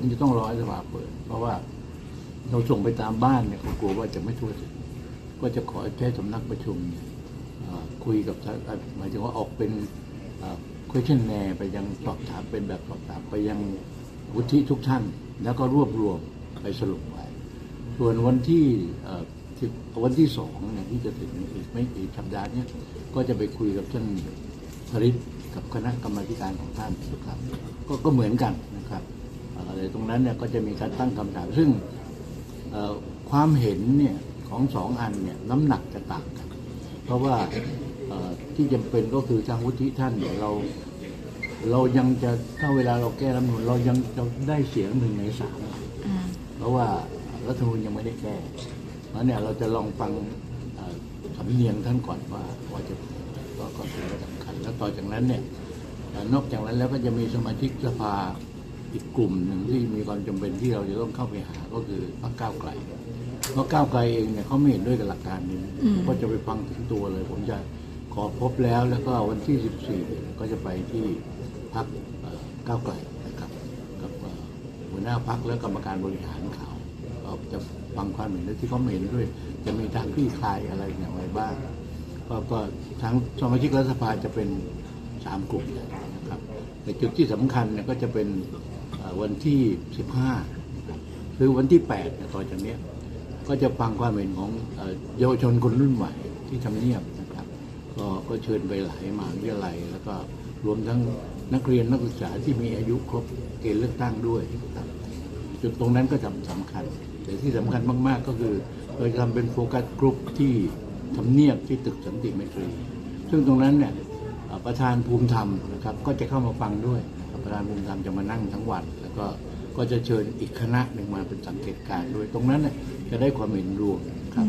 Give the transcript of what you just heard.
ผมจะต้องรอให้สภาเปิดเพราะว่าเราส่งไปตามบ้านเนี่ยเขากลัวว่าจะไม่ทั่วถึงก็จะขอใช้สำนักประชุมคุยกับหมายถึงว่าออกเป็นquestionnaire ไปยังสอบถามเป็นแบบสอบถามไปยังวุฒิทุกท่านแล้วก็รวบรวมไปสรุปไว้ส่วนวันที่สองเนี่ยที่จะถึงอีกไม่กี่สัปดาห์นี้ก็จะไปคุยกับท่านธริศกับคณะกรรมการของท่านนะครับก็เหมือนกันนะครับอะไรตรงนั้นเนี่ยก็จะมีการตั้งคำถามซึ่งความเห็นเนี่ยของสองอันเนี่ยน้ำหนักจะต่างกันเพราะว่าที่จำเป็นก็คือทางวุฒิท่านเนี่ยเรายังจะถ้าเวลาเราแก้รัฐธรรมนูญเรายังจะได้เสียง1/3เพราะว่ารัฐธรรมนูญยังไม่ได้แก้เพราะเนี่ยเราจะลองฟังสำเนียงท่านก่อนว่าจะก็เป็นสำคัญแล้วต่อจากนั้นเนี่ยนอกจากนั้นแล้วก็จะมีสมาชิกสภาอีกกลุ่มหนึ่งที่มีความจำเป็นที่เราจะต้องเข้าไปหาก็คือพรรคก้าวไกลเพราะก้าวไกลเองเนี่ยเขาไม่เห็นด้วยกับหลักการนี้ก็จะไปฟังถึงตัวเลยผมจะขอพบแล้วก็วันที่14ก็จะไปที่พรรคก้าวไกลนะครับกับหัวหน้าพรรคและกรรมการบริหารเขาจะฟังความเห็นที่เขาไม่เห็นด้วยจะมีทางคลี่คลายอะไรอย่างไรบ้างก็ทั้งสมาชิกรัฐสภาจะเป็น3กลุ่มนะครับแต่จุดที่สำคัญเนี่ยก็จะเป็นวันที่15หรือวันที่8ต่อจากนี้ก็จะฟังความเห็นของเยาวชนคนรุ่นใหม่ที่ทำเนียบนะครับก็เชิญไปหลายมหาวิทยาลัยแล้วก็รวมทั้งนักเรียนนักศึกษาที่มีอายุครบเกณฑ์เลือกตั้งด้วยนะครับจุดตรงนั้นก็สำคัญแต่ที่สำคัญมากๆก็คือเราจะทำเป็นโฟกัสกลุ่มที่ทำเนียบที่ตึกสันติไมตรีซึ่งตรงนั้นเนี่ยประธานภูมิธรรมนะครับก็จะเข้ามาฟังด้วยประธานภูมิธรรมจะมานั่งทั้งวันแล้วก็จะเชิญอีกคณะหนึ่งมาเป็นสังเกตการณ์ด้วยตรงนั้นเนี่ยจะได้ความเห็นรวมครับ